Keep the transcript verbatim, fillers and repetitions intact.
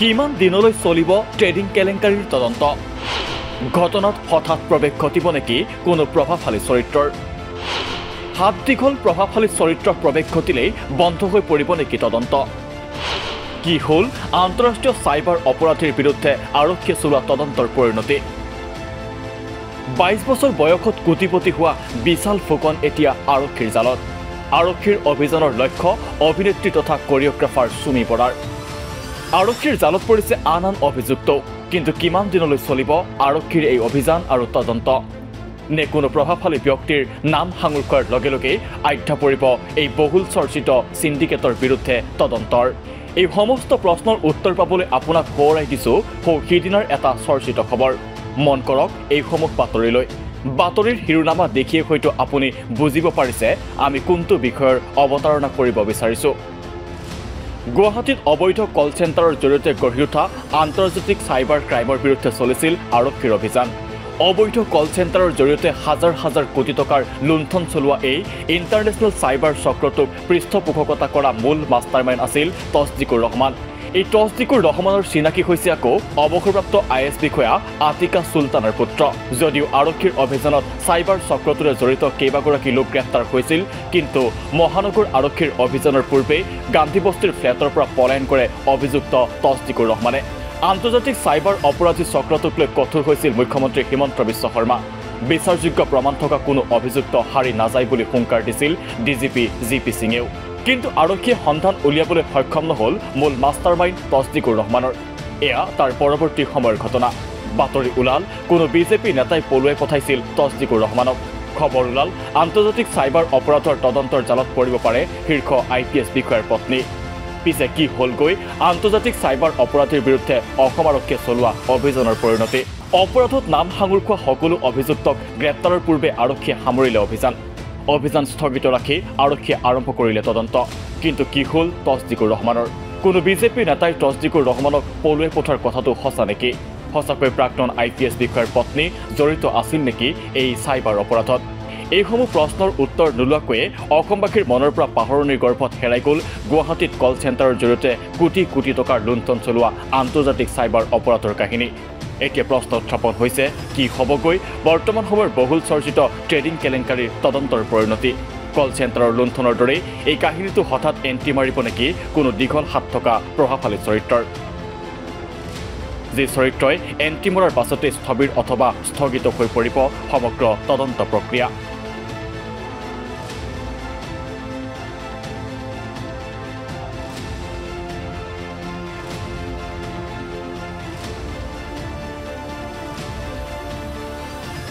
কিমান দিনলৈ চলিব ট্ৰেডিং কেলেংকাৰীৰ তদন্ত ঘটনাত হঠাৎ প্ৰৱেশ ঘটিব নেকি কোনো প্ৰভাৱশালী চৰিত্ৰৰ হাত দীঘল প্ৰভাৱশালী চৰিত্ৰ প্ৰৱেশ ঘটিলেই বন্ধ হৈ পৰিব নেকি তদন্ত কি হল আন্তঃৰাষ্ট্ৰীয় সাইবাৰ অপৰাধৰ বিৰুদ্ধে আৰক্ষীয়ে চলোৱা তদন্তৰ পৰিণতি বাইশ বছৰ বয়সত কোটিপতি হোৱা বিশাল ফুকন এতিয়া আৰক্ষীৰ জালত আৰক্ষীৰ অভিযানৰ লক্ষ্য অভিনেত্ৰী তথা কোৰিওগ্ৰাফাৰ সুমি বৰাৰ আৰক্ষীৰ জালত পৰিছে আনন অভিযুক্ত কিন্তু কিমান দিনলৈ চলিব আৰক্ষীৰ এই অভিযান আৰু তদন্ত নে কোনো প্ৰভাৱশালী ব্যক্তিৰ নাম হাঙুৰ কৰাৰ লগে লগে আইঠা পৰিব এই বহুল চৰ্চিত সিন্ডিকেটৰ বিৰুদ্ধে তদন্তৰ এই সমস্ত প্ৰশ্নৰ উত্তৰ পাবলৈ আপোনাক ঘৰাই দিছো সৌখিদিনৰ এটা চৰ্চিত খবৰ মন কৰক এই সমক বাতৰিলৈ বাতৰিৰ শিৰোনামা দেখিয়ে হয়তো আপুনি বুজিব পাৰিছে আমি কোনটো বিষয়ৰ অৱতাৰণা কৰিব বিচাৰিছো গুৱাহাটীত অবৈধ কল চেণ্টাৰৰ জৰিয়তে গঢ়ি উঠা আন্তৰ্জাতিক সাইবাৰ ক্ৰাইমৰ বিৰুদ্ধে চলিছিল আৰক্ষীৰ অভিযান অবৈধ কল চেণ্টাৰৰ জৰিয়তে হাজাৰ হাজাৰ কোটি টকাৰ লুণ্ঠন চলোৱা এই ইণ্টাৰনেশ্যনেল সাইবাৰ চক্ৰটোক পৃষ্ঠপোষকতা কৰা মূল মাষ্টাৰমাইণ্ড আছিল তছদিকুৰ ৰহমান এই তছদিকুৰ ৰহমানৰ চিনাকি হৈছে আকৌ অৱসৰপ্ৰাপ্ত আইএছ বিষয়া আতিকা চুলতানৰ পুত্ৰ যদিও আৰক্ষীৰ অভিযানত সাইবাৰ চক্ৰটোৰে জড়িত কেইবাগৰাকী লোক গ্ৰেপ্তাৰ হৈছিল কিন্তু মহানগৰ আৰক্ষীৰ অভিযানৰ পূৰ্বে গান্ধীবস্তিৰ ফ্লেটৰ পৰা পলায়ন কৰে অভিযুক্ত তছদিকুৰ ৰহমানে আন্তৰ্জাতিক সাইবাৰ অপৰাধী চক্ৰটোক লৈ কঠোৰ হৈছিল মুখ্যমন্ত্ৰী হিমন্ত বিশ্ব শৰ্মা বিচাৰযোগ্য প্ৰমাণ থকা কোনো অভিযুক্ত হাৰি নাযায় বুলি হুংকাৰ দিছিল D G P G P সিঙেও কিন্তু আৰক্ষীয়ে সন্ধান উলিয়াবলৈ সক্ষম নহল মূল মাষ্টাৰমাইণ্ড তছদিকুৰ ৰহমানৰ এয়া তাৰ পৰৱৰ্তী সময়ৰ ঘটনা বাতৰি ওলাল কোনো বিজেপি নেতাই পলুৱাই পঠাইছিল তছদিকুৰ ৰহমানক খবৰ ওলাল আন্তৰ্জাতিক সাইবাৰ অপৰাধৰ তদন্তৰ জালত পৰিব পাৰে শীৰ্ষ আই পি এছ বিষয়াৰ পত্নী পিছে কি হলগৈ আন্তৰ্জাতিক সাইবাৰ অপৰাধীৰ বিৰুদ্ধে অসম আৰক্ষীয়ে চলোৱা অভিযানৰ পৰিণতি অপৰাধত নাম সাঙুৰ খোৱা সকলো অভিযুক্তক গ্ৰেপ্তাৰৰ পূৰ্বে আৰক্ষীয়ে সামৰিলে অভিযান অভিযান স্থগিত ৰাখি আৰক্ষীয়ে আৰম্ভ কৰিলে তদন্ত কিন্তু কি হল তছদিকুৰ ৰহমানৰ কোনো বিজেপি নেতাই তছদিকুৰ ৰহমানক পলুৱাই পঠাৰ কথাটো সঁচা নেকি সঁচাকৈ প্ৰাক্তন আই পি এছ বিষয়াৰ পত্নী জড়িত আছিল নেকি এই সাইবাৰ অপৰাধত এইসমূহ প্ৰশ্নৰ উত্তৰ নোলোৱাকৈয়ে অসমবাসীৰ মনৰ পৰা পাহৰণিৰ গৰ্ভত হেৰাই গ'ল গুৱাহাটীত কল চেণ্টাৰৰ জৰিয়তে কোটি কোটি টকাৰ লুণ্ঠন চলোৱা আন্তৰ্জাতিক সাইবাৰ অপৰাধৰ কাহিনী এতিয়া প্ৰশ্ন উত্থাপন হৈছে কি হ'বগৈ বৰ্তমান সময়ৰ বহুল চৰ্চিত ট্ৰেডিং কেলেংকাৰীৰ তদন্তৰ পৰিণতি কল চেণ্টাৰৰ লুণ্ঠনৰ দৰেই এই কাহিনীটো হঠাৎ এণ্টি মাৰিব নেকি কোনো দীঘল হাত থকা প্ৰভাৱশালী চৰিত্ৰৰ যি চৰিত্ৰই এণ্টি মৰাৰ পাছতে স্থবিৰ অথবা স্থগিত হৈ পৰিব সমগ্ৰ তদন্ত প্ৰক্ৰিয়া